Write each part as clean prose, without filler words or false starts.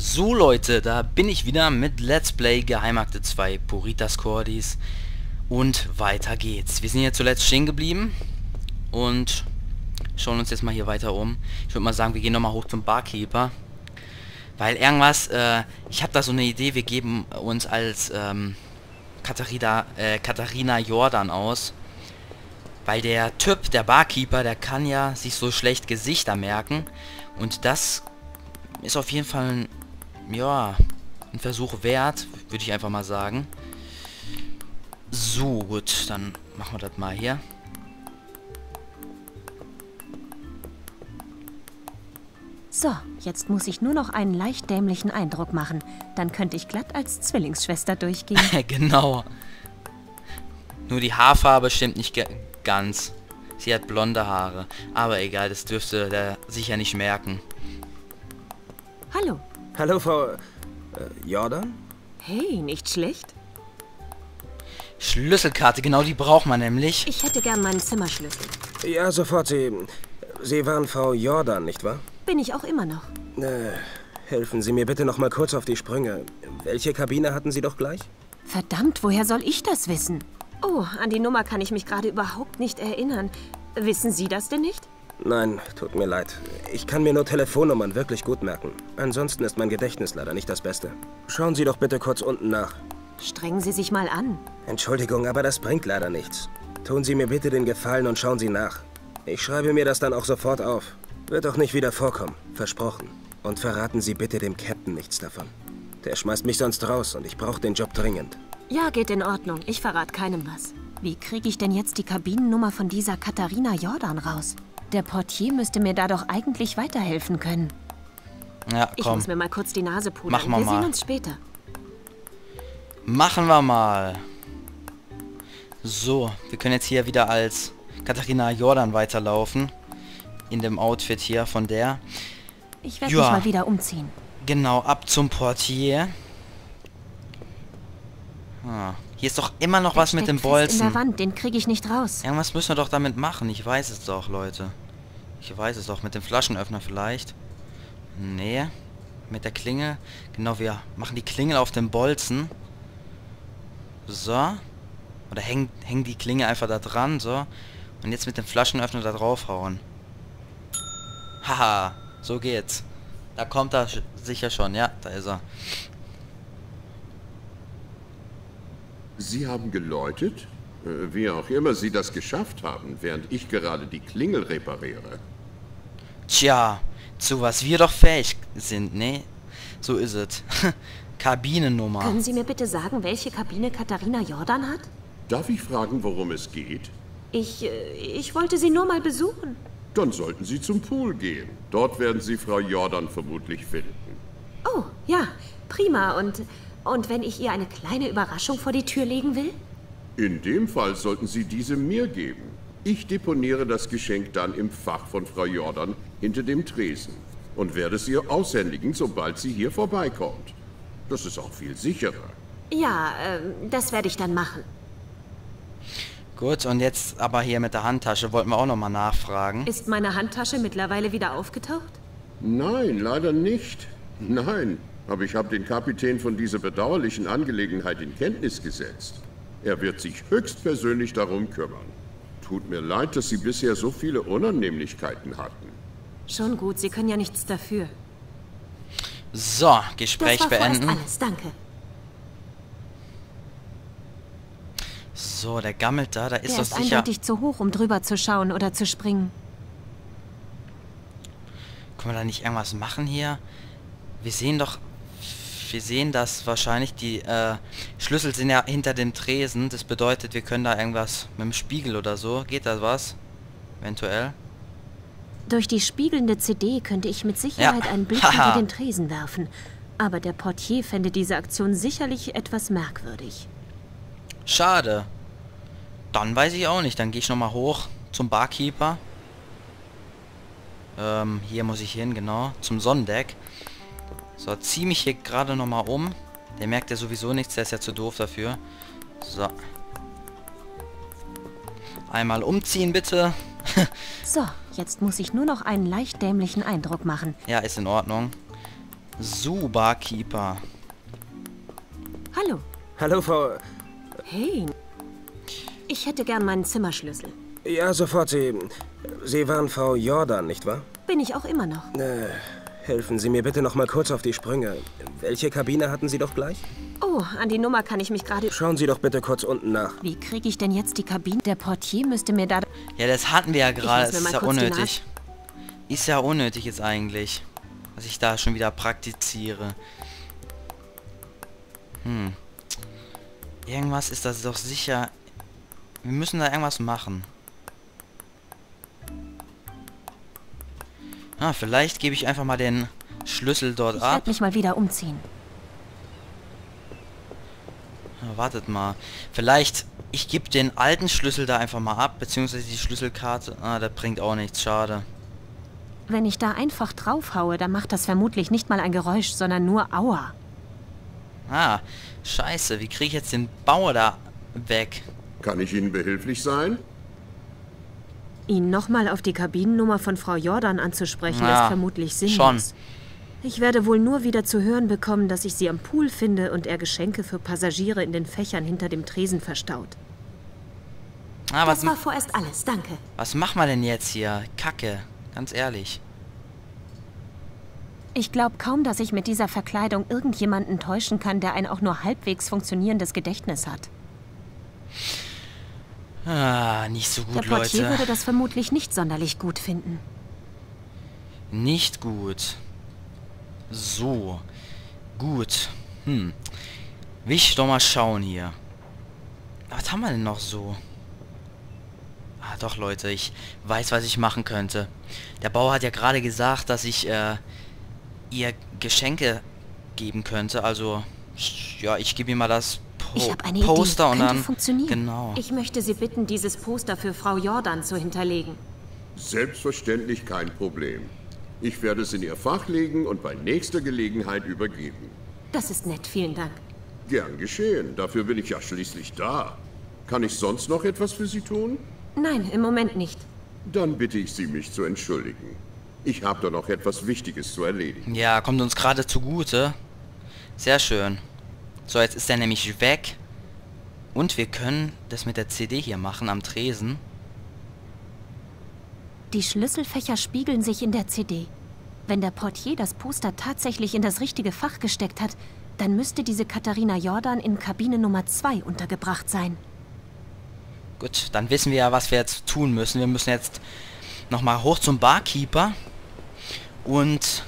So Leute, da bin ich wieder mit Let's Play Geheimakte 2 Puritas Cordis und weiter geht's. Wir sind hier zuletzt stehen geblieben und schauen uns jetzt mal hier weiter um. Ich würde mal sagen, wir gehen nochmal hoch zum Barkeeper, weil irgendwas, ich habe da so eine Idee, wir geben uns als Katharina Jordan aus, weil der Typ, der Barkeeper, der kann ja sich so schlecht Gesichter merken und das ist auf jeden Fall ein ein Versuch wert, würde ich einfach mal sagen. So, gut, dann machen wir das mal hier. So, jetzt muss ich nur noch einen leicht dämlichen Eindruck machen. Dann könnte ich glatt als Zwillingsschwester durchgehen. Genau. Nur die Haarfarbe stimmt nicht ganz. Sie hat blonde Haare. Aber egal, das dürfte der sicher nicht merken. Hallo. Hallo, Frau Jordan? Hey, nicht schlecht. Schlüsselkarte, genau die braucht man nämlich. Ich hätte gern meinen Zimmerschlüssel. Ja, sofort. Sie waren Frau Jordan, nicht wahr? Bin ich auch immer noch. Helfen Sie mir bitte noch mal kurz auf die Sprünge. Welche Kabine hatten Sie doch gleich? Verdammt, woher soll ich das wissen? Oh, an die Nummer kann ich mich gerade überhaupt nicht erinnern. Wissen Sie das denn nicht? Nein, tut mir leid. Ich kann mir nur Telefonnummern wirklich gut merken. Ansonsten ist mein Gedächtnis leider nicht das Beste. Schauen Sie doch bitte kurz unten nach. Strengen Sie sich mal an. Entschuldigung, aber das bringt leider nichts. Tun Sie mir bitte den Gefallen und schauen Sie nach. Ich schreibe mir das dann auch sofort auf. Wird auch nicht wieder vorkommen. Versprochen. Und verraten Sie bitte dem Captain nichts davon. Der schmeißt mich sonst raus und ich brauche den Job dringend. Ja, geht in Ordnung. Ich verrate keinem was. Wie kriege ich denn jetzt die Kabinennummer von dieser Katharina Jordan raus? Der Portier müsste mir da doch eigentlich weiterhelfen können. Ja, komm. Ich muss mir mal kurz die Nase pudern. Machen wir mal. Wir sehen uns später. Machen wir mal. So, wir können jetzt hier wieder als Katharina Jordan weiterlaufen. In dem Outfit hier von der. Ich werde mich mal wieder umziehen. Genau, ab zum Portier. Ah, hier ist doch immer noch was mit dem Bolzen. In der Wand, den kriege ich nicht raus. Irgendwas müssen wir doch damit machen. Ich weiß es doch, Leute. Ich weiß es doch. Mit dem Flaschenöffner vielleicht. Nee. Mit der Klingel. Genau, wir machen die Klingel auf den Bolzen. So. Oder hängen die Klingel einfach da dran. So. Und jetzt mit dem Flaschenöffner da draufhauen. Haha, so geht's. Da kommt er sicher schon. Ja, da ist er. Sie haben geläutet? Wie auch immer Sie das geschafft haben, während ich gerade die Klingel repariere. Tja, zu was wir doch fähig sind, ne? So ist es. Kabinennummer. Können Sie mir bitte sagen, welche Kabine Katharina Jordan hat? Darf ich fragen, worum es geht? Ich wollte Sie nur mal besuchen. Dann sollten Sie zum Pool gehen. Dort werden Sie Frau Jordan vermutlich finden. Oh, ja, prima. Und wenn ich ihr eine kleine Überraschung vor die Tür legen will? In dem Fall sollten Sie diese mir geben. Ich deponiere das Geschenk dann im Fach von Frau Jordan hinter dem Tresen und werde es ihr aushändigen, sobald sie hier vorbeikommt. Das ist auch viel sicherer. Ja, das werde ich dann machen. Gut, und jetzt aber hier mit der Handtasche wollten wir auch nochmal nachfragen. Ist meine Handtasche mittlerweile wieder aufgetaucht? Nein, leider nicht. Nein, aber ich habe den Kapitän von dieser bedauerlichen Angelegenheit in Kenntnis gesetzt. Er wird sich höchstpersönlich darum kümmern. Tut mir leid, dass Sie bisher so viele Unannehmlichkeiten hatten. Schon gut, Sie können ja nichts dafür. So, Gespräch beenden. Das war alles, danke. So, der gammelt da, da ist doch sicher... Der ist eindeutig zu hoch, um drüber zu schauen oder zu springen. Können wir da nicht irgendwas machen hier? Wir sehen doch... Wir sehen, dass wahrscheinlich die Schlüssel sind ja hinter dem Tresen. Das bedeutet, wir können da irgendwas mit dem Spiegel oder so. Geht da was? Eventuell. Durch die spiegelnde CD könnte ich mit Sicherheit ein Bild hinter den Tresen werfen. Aber der Portier fände diese Aktion sicherlich etwas merkwürdig. Schade. Dann weiß ich auch nicht. Dann gehe ich nochmal hoch zum Barkeeper. Hier muss ich hin, genau. Zum Sonnendeck. So, zieh mich hier gerade nochmal um. Der merkt ja sowieso nichts. Der ist ja zu doof dafür. So. Einmal umziehen, bitte. So, jetzt muss ich nur noch einen leicht dämlichen Eindruck machen. Ja, ist in Ordnung. So, Barkeeper. Hallo. Hallo, Frau... Hey. Ich hätte gern meinen Zimmerschlüssel. Ja, sofort. Sie waren Frau Jordan, nicht wahr? Bin ich auch immer noch. Helfen Sie mir bitte noch mal kurz auf die Sprünge. Welche Kabine hatten Sie doch gleich? Oh, an die Nummer kann ich mich gerade... Schauen Sie doch bitte kurz unten nach. Wie kriege ich denn jetzt die Kabine? Der Portier müsste mir da... Ja, das hatten wir ja gerade. Das ist ja unnötig. Ist ja unnötig jetzt eigentlich, was ich da schon wieder praktiziere. Irgendwas ist das doch sicher... Wir müssen da irgendwas machen. Ah, vielleicht gebe ich einfach mal den Schlüssel dort ab. Ich werde mich mal wieder umziehen. Na, wartet mal. Vielleicht, ich gebe den alten Schlüssel da einfach mal ab, beziehungsweise die Schlüsselkarte. Ah, das bringt auch nichts. Schade. Wenn ich da einfach draufhaue, dann macht das vermutlich nicht mal ein Geräusch, sondern nur Aua. Ah, scheiße. Wie kriege ich jetzt den Bauer da weg? Kann ich Ihnen behilflich sein? Ihn nochmal auf die Kabinennummer von Frau Jordan anzusprechen, ja, ist vermutlich sinnlos. Schon. Ich werde wohl nur wieder zu hören bekommen, dass ich sie am Pool finde und er Geschenke für Passagiere in den Fächern hinter dem Tresen verstaut. Ah, das war vorerst alles, danke. Was machen wir denn jetzt hier? Kacke, ganz ehrlich. Ich glaube kaum, dass ich mit dieser Verkleidung irgendjemanden täuschen kann, der ein auch nur halbwegs funktionierendes Gedächtnis hat. Ah, nicht so gut, Leute. Der Portier würde das vermutlich nicht sonderlich gut finden. Nicht gut. So. Gut. Will ich doch mal schauen hier. Was haben wir denn noch so? Ah, doch, Leute. Ich weiß, was ich machen könnte. Der Bauer hat ja gerade gesagt, dass ich ihr Geschenke geben könnte. Also, ja, ich gebe ihm mal das... Ich habe eine Poster Idee. Könnte funktionieren. Genau. Ich möchte Sie bitten, dieses Poster für Frau Jordan zu hinterlegen. Selbstverständlich kein Problem. Ich werde es in Ihr Fach legen und bei nächster Gelegenheit übergeben. Das ist nett, vielen Dank. Gern geschehen, dafür bin ich ja schließlich da. Kann ich sonst noch etwas für Sie tun? Nein, im Moment nicht. Dann bitte ich Sie, mich zu entschuldigen. Ich habe da noch etwas Wichtiges zu erledigen. Ja, kommt uns gerade zugute. Sehr schön. So, jetzt ist er nämlich weg. Und wir können das mit der CD hier machen, am Tresen. Die Schlüsselfächer spiegeln sich in der CD. Wenn der Portier das Poster tatsächlich in das richtige Fach gesteckt hat, dann müsste diese Katharina Jordan in Kabine Nummer 2 untergebracht sein. Gut, dann wissen wir ja, was wir jetzt tun müssen. Wir müssen jetzt nochmal hoch zum Barkeeper und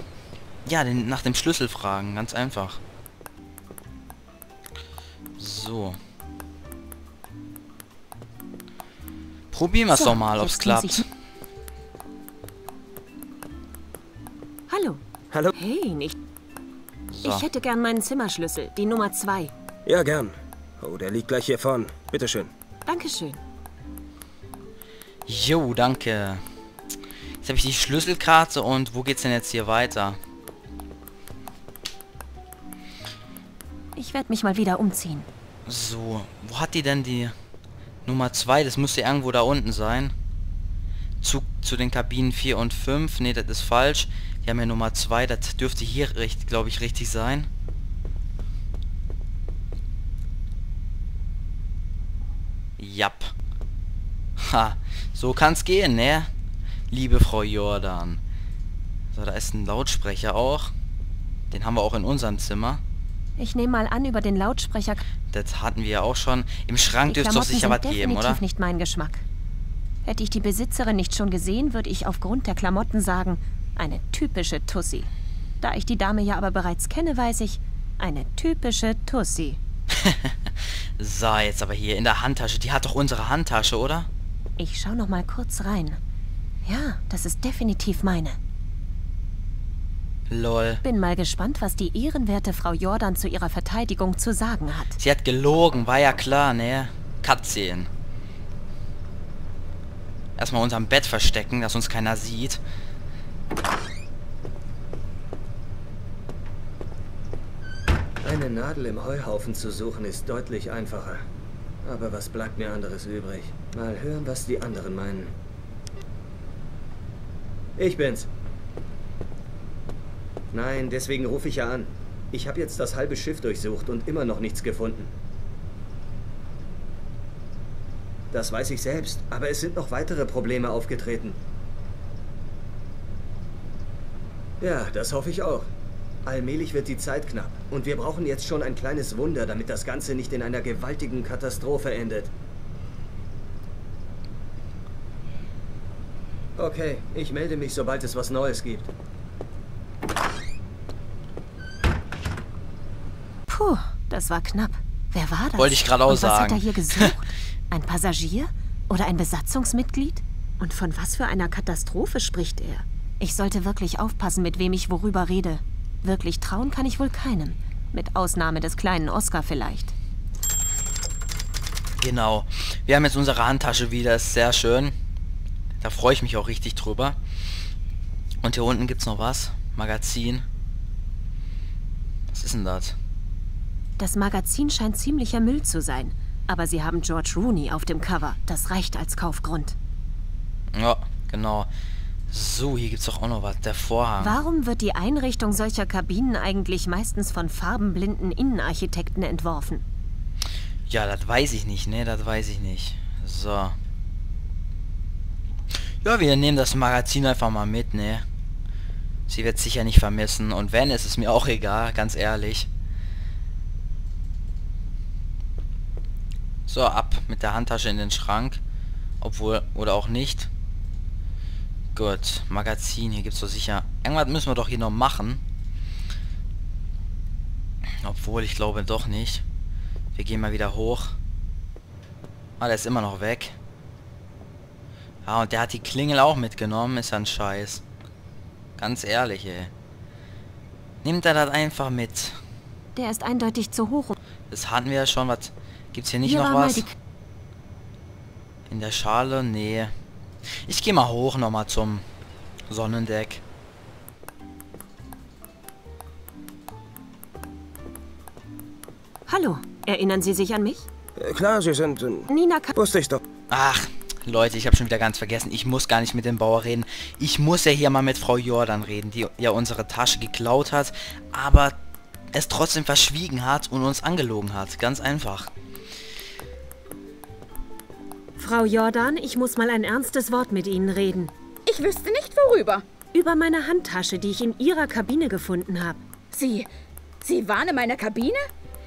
ja, nach dem Schlüssel fragen, ganz einfach. So. Probieren wir es doch mal, ob es klappt. Hallo. Hallo. Hey, nicht. So. Ich hätte gern meinen Zimmerschlüssel, die Nummer 2. Ja, gern. Oh, der liegt gleich hier vorne. Bitteschön. Dankeschön. Jo, danke. Jetzt habe ich die Schlüsselkarte und wo geht's denn jetzt hier weiter? Ich werde mich mal wieder umziehen. So, wo hat die denn die Nummer 2? Das müsste irgendwo da unten sein. Zu den Kabinen 4 und 5. Ne, das ist falsch. Die haben ja Nummer 2. Das dürfte hier, glaube ich, richtig sein. Japp. Ha, so kann's gehen, ne? Liebe Frau Jordan. So, da ist ein Lautsprecher auch. Den haben wir auch in unserem Zimmer. Ich nehme mal an, über den Lautsprecher... Das hatten wir ja auch schon. Im Schrank dürfte es doch sicher was geben, oder? Definitiv nicht mein Geschmack. Hätte ich die Besitzerin nicht schon gesehen, würde ich aufgrund der Klamotten sagen, eine typische Tussi. Da ich die Dame ja aber bereits kenne, weiß ich, eine typische Tussi. So, jetzt aber hier in der Handtasche. Die hat doch unsere Handtasche, oder? Ich schaue noch mal kurz rein. Ja, das ist definitiv meine. Lol. Bin mal gespannt, was die ehrenwerte Frau Jordan zu ihrer Verteidigung zu sagen hat. Sie hat gelogen, war ja klar, ne? Katzen. Erstmal unterm Bett verstecken, dass uns keiner sieht. Eine Nadel im Heuhaufen zu suchen ist deutlich einfacher. Aber was bleibt mir anderes übrig? Mal hören, was die anderen meinen. Ich bin's. Nein, deswegen rufe ich ja an. Ich habe jetzt das halbe Schiff durchsucht und immer noch nichts gefunden. Das weiß ich selbst, aber es sind noch weitere Probleme aufgetreten. Ja, das hoffe ich auch. Allmählich wird die Zeit knapp und wir brauchen jetzt schon ein kleines Wunder, damit das Ganze nicht in einer gewaltigen Katastrophe endet. Okay, ich melde mich, sobald es was Neues gibt. Puh, das war knapp. Wer war das? Wollte ich gerade auch sagen. Was hat er hier gesucht? Ein Passagier? Oder ein Besatzungsmitglied? Und von was für einer Katastrophe spricht er? Ich sollte wirklich aufpassen, mit wem ich worüber rede. Wirklich trauen kann ich wohl keinem. Mit Ausnahme des kleinen Oscar vielleicht. Genau. Wir haben jetzt unsere Handtasche wieder. Ist sehr schön. Da freue ich mich auch richtig drüber. Und hier unten gibt es noch was. Magazin. Was ist denn das? Das Magazin scheint ziemlicher Müll zu sein. Aber sie haben George Clooney auf dem Cover. Das reicht als Kaufgrund. Ja, genau. So, hier gibt's doch auch noch was. Der Vorhang. Warum wird die Einrichtung solcher Kabinen eigentlich meistens von farbenblinden Innenarchitekten entworfen? Ja, das weiß ich nicht, ne? Das weiß ich nicht. So. Ja, wir nehmen das Magazin einfach mal mit, ne? Sie wird sicher nicht vermissen. Und wenn, ist es mir auch egal, ganz ehrlich. So, ab mit der Handtasche in den Schrank. Obwohl, oder auch nicht. Gut, Magazin, hier gibt's doch sicher... Irgendwas müssen wir doch hier noch machen. Obwohl, ich glaube doch nicht. Wir gehen mal wieder hoch. Ah, der ist immer noch weg. Ah, und der hat die Klingel auch mitgenommen. Ist ja ein Scheiß. Ganz ehrlich, ey. Nimmt er das einfach mit. Der ist eindeutig zu hoch. Das hatten wir ja schon. Was gibt's hier nicht noch was? In der Schale? Nee. Ich gehe mal hoch nochmal zum Sonnendeck. Hallo, erinnern Sie sich an mich? Klar, Sie sind... Nina... Wusste ich doch. Ach, Leute, ich habe schon wieder ganz vergessen. Ich muss gar nicht mit dem Bauer reden. Ich muss ja hier mal mit Frau Jordan reden, die ja unsere Tasche geklaut hat, aber es trotzdem verschwiegen hat und uns angelogen hat. Ganz einfach. Frau Jordan, ich muss mal ein ernstes Wort mit Ihnen reden. Ich wüsste nicht, worüber. Über meine Handtasche, die ich in Ihrer Kabine gefunden habe. Sie waren in meiner Kabine?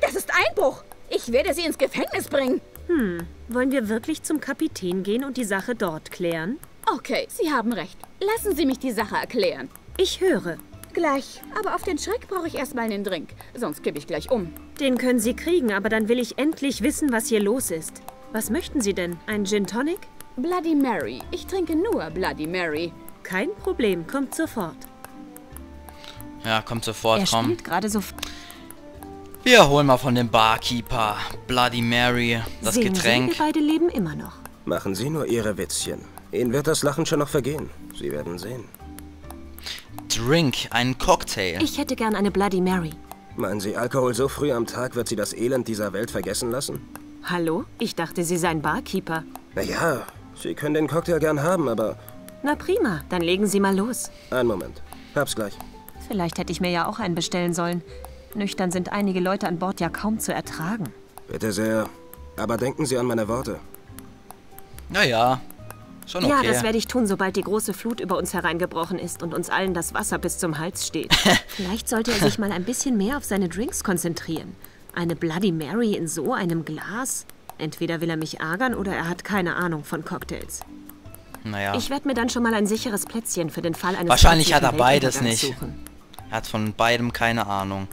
Das ist Einbruch. Ich werde Sie ins Gefängnis bringen. Hm, wollen wir wirklich zum Kapitän gehen und die Sache dort klären? Okay, Sie haben recht. Lassen Sie mich die Sache erklären. Ich höre. Gleich, aber auf den Schreck brauche ich erstmal einen Drink. Sonst kippe ich gleich um. Den können Sie kriegen, aber dann will ich endlich wissen, was hier los ist. Was möchten Sie denn? Ein Gin Tonic? Bloody Mary. Ich trinke nur Bloody Mary. Kein Problem. Kommt sofort. Ja, kommt sofort. Er komm. Spielt gerade so. Wir holen mal von dem Barkeeper Bloody Mary das Singen Getränk. Sie, wir beide leben immer noch. Machen Sie nur Ihre Witzchen. Ihnen wird das Lachen schon noch vergehen. Sie werden sehen. Drink, einen Cocktail. Ich hätte gern eine Bloody Mary. Meinen Sie, Alkohol so früh am Tag wird Sie das Elend dieser Welt vergessen lassen? Hallo? Ich dachte, Sie seien Barkeeper. Naja, Sie können den Cocktail gern haben, aber... Na prima, dann legen Sie mal los. Einen Moment. Hab's gleich. Vielleicht hätte ich mir ja auch einen bestellen sollen. Nüchtern sind einige Leute an Bord ja kaum zu ertragen. Bitte sehr. Aber denken Sie an meine Worte. Naja, schon okay. Ja, das werde ich tun, sobald die große Flut über uns hereingebrochen ist und uns allen das Wasser bis zum Hals steht. Vielleicht sollte er sich mal ein bisschen mehr auf seine Drinks konzentrieren. Eine Bloody Mary in so einem Glas? Entweder will er mich ärgern oder er hat keine Ahnung von Cocktails. Naja. Ich werde mir dann schon mal ein sicheres Plätzchen für den Fall eines... Wahrscheinlich hat er beides nicht. Er hat von beidem keine Ahnung.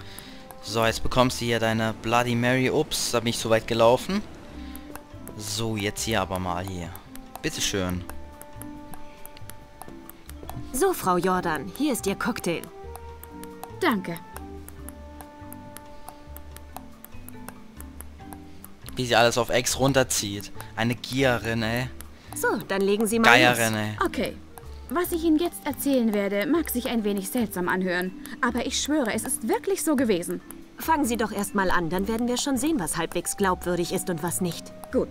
So, jetzt bekommst du hier deine Bloody Mary. Ups, da bin ich zu weit gelaufen. So, jetzt hier aber mal hier. Bitteschön. So, Frau Jordan, hier ist Ihr Cocktail. Danke. Wie sie alles auf Ex runterzieht. Eine Giererin, ey. So, dann legen Sie mal Geierin, ey. Okay. Was ich Ihnen jetzt erzählen werde, mag sich ein wenig seltsam anhören. Aber ich schwöre, es ist wirklich so gewesen. Fangen Sie doch erst mal an, dann werden wir schon sehen, was halbwegs glaubwürdig ist und was nicht. Gut.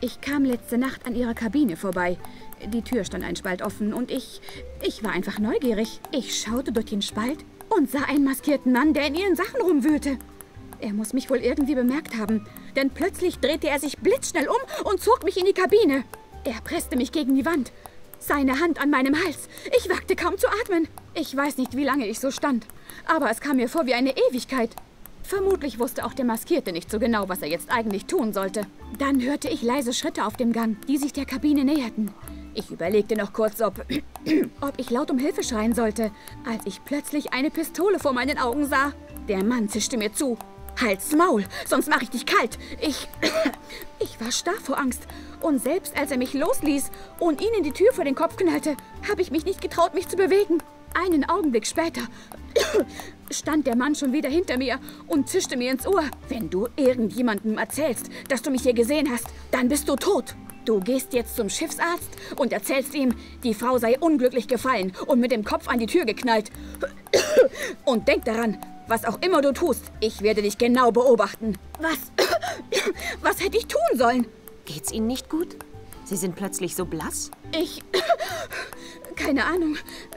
Ich kam letzte Nacht an Ihrer Kabine vorbei. Die Tür stand ein Spalt offen und ich war einfach neugierig. Ich schaute durch den Spalt und sah einen maskierten Mann, der in ihren Sachen rumwühlte. Er muss mich wohl irgendwie bemerkt haben, denn plötzlich drehte er sich blitzschnell um und zog mich in die Kabine. Er presste mich gegen die Wand, seine Hand an meinem Hals. Ich wagte kaum zu atmen. Ich weiß nicht, wie lange ich so stand, aber es kam mir vor wie eine Ewigkeit. Vermutlich wusste auch der Maskierte nicht so genau, was er jetzt eigentlich tun sollte. Dann hörte ich leise Schritte auf dem Gang, die sich der Kabine näherten. Ich überlegte noch kurz, ob ich laut um Hilfe schreien sollte, als ich plötzlich eine Pistole vor meinen Augen sah. Der Mann zischte mir zu. Halt's Maul, sonst mache ich dich kalt. Ich war starr vor Angst. Und selbst als er mich losließ und ihn in die Tür vor den Kopf knallte, habe ich mich nicht getraut, mich zu bewegen. Einen Augenblick später stand der Mann schon wieder hinter mir und zischte mir ins Ohr. Wenn du irgendjemandem erzählst, dass du mich hier gesehen hast, dann bist du tot. Du gehst jetzt zum Schiffsarzt und erzählst ihm, die Frau sei unglücklich gefallen und mit dem Kopf an die Tür geknallt. Und denk daran, was auch immer du tust, ich werde dich genau beobachten. Was hätte ich tun sollen? Geht's Ihnen nicht gut? Sie sind plötzlich so blass? Keine Ahnung.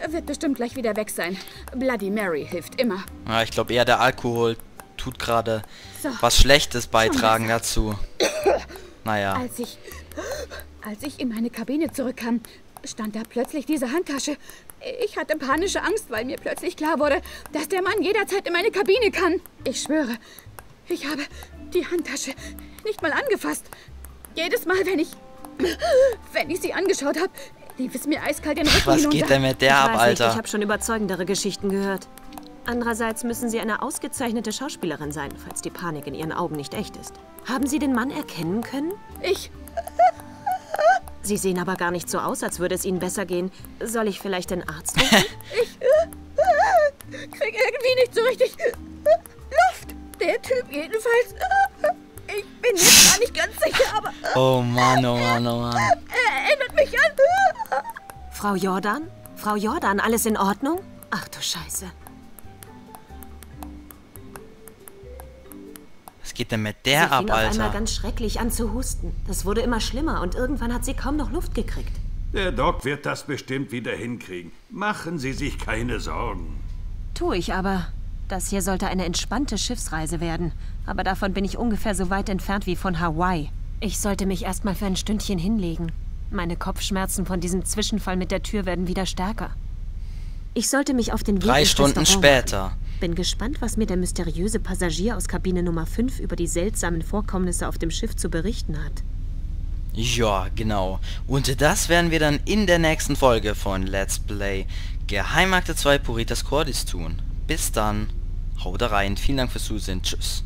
Wird bestimmt gleich wieder weg sein. Bloody Mary hilft immer. Ja, ich glaube eher der Alkohol tut gerade was Schlechtes beitragen dazu. Naja. Als ich in meine Kabine zurückkam, stand da plötzlich diese Handtasche. Ich hatte panische Angst, weil mir plötzlich klar wurde, dass der Mann jederzeit in meine Kabine kann. Ich schwöre, ich habe die Handtasche nicht mal angefasst. Jedes Mal, wenn ich sie angeschaut habe, lief es mir eiskalt den Rücken hinunter. Was geht denn mit der ab, Alter? Ich habe schon überzeugendere Geschichten gehört. Andererseits müssen Sie eine ausgezeichnete Schauspielerin sein, falls die Panik in Ihren Augen nicht echt ist. Haben Sie den Mann erkennen können? Sie sehen aber gar nicht so aus, als würde es Ihnen besser gehen. Soll ich vielleicht den Arzt rufen? Ich kriege irgendwie nicht so richtig Luft. Der Typ jedenfalls. Ich bin jetzt gar nicht ganz sicher, aber... Oh Mann, oh Mann, oh Mann. Er erinnert mich an... Frau Jordan? Frau Jordan, alles in Ordnung? Ach du Scheiße. Was geht denn mit der ab, Alter? Sie fing auf einmal ganz schrecklich an zu husten. Das wurde immer schlimmer und irgendwann hat sie kaum noch Luft gekriegt. Der Doc wird das bestimmt wieder hinkriegen. Machen Sie sich keine Sorgen. Tue ich aber. Das hier sollte eine entspannte Schiffsreise werden. Aber davon bin ich ungefähr so weit entfernt wie von Hawaii. Ich sollte mich erstmal für ein Stündchen hinlegen. Meine Kopfschmerzen von diesem Zwischenfall mit der Tür werden wieder stärker. Ich sollte mich auf den Weg... 3 Stunden später. Bin gespannt, was mir der mysteriöse Passagier aus Kabine Nummer 5 über die seltsamen Vorkommnisse auf dem Schiff zu berichten hat. Ja, genau. Und das werden wir dann in der nächsten Folge von Let's Play Geheimakte 2 Puritas Cordis tun. Bis dann. Haut rein, vielen Dank fürs Zusehen, tschüss.